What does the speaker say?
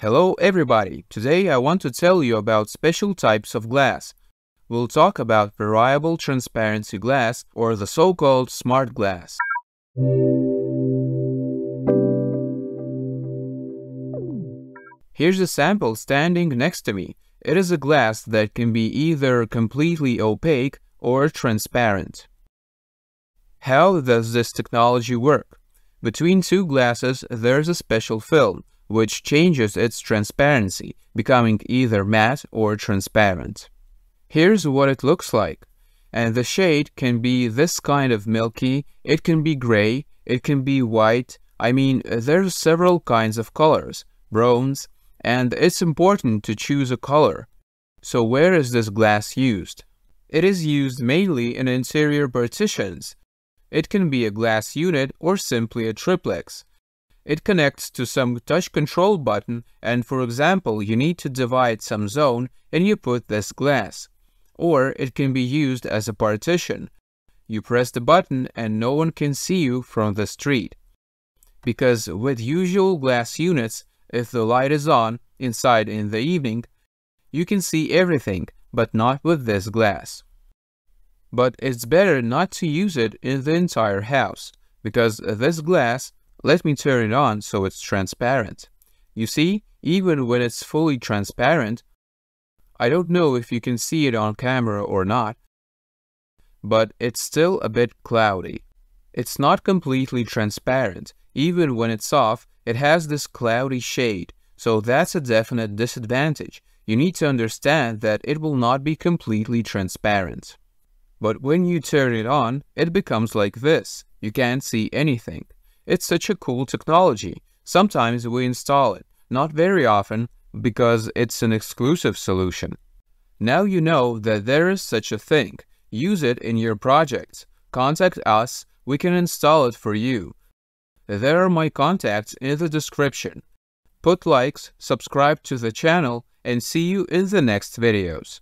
Hello everybody, today I want to tell you about special types of glass. We'll talk about variable transparency glass or the so-called smart glass. Here's a sample standing next to me. It is a glass that can be either completely opaque or transparent. How does this technology work? Between two glasses there's a special film, which changes its transparency, becoming either matte or transparent. Here's what it looks like, and the shade can be this kind of milky, it can be gray, it can be white, there's several kinds of colors, browns, and it's important to choose a color. So where is this glass used? It is used mainly in interior partitions. It can be a glass unit or simply a triplex. It connects to some touch control button, and for example you need to divide some zone and you put this glass. Or it can be used as a partition. You press the button and no one can see you from the street. Because with usual glass units, if the light is on inside in the evening, you can see everything, but not with this glass. But it's better not to use it in the entire house, because this glass, let me turn it on so it's transparent. You see, even when it's fully transparent, I don't know if you can see it on camera or not, but it's still a bit cloudy. It's not completely transparent. Even when it's off, it has this cloudy shade, so that's a definite disadvantage. You need to understand that it will not be completely transparent. But when you turn it on, it becomes like this. You can't see anything. It's such a cool technology. Sometimes we install it, not very often, because it's an exclusive solution. Now you know that there is such a thing. Use it in your projects. Contact us, we can install it for you. There are my contacts in the description. Put likes, subscribe to the channel, and see you in the next videos.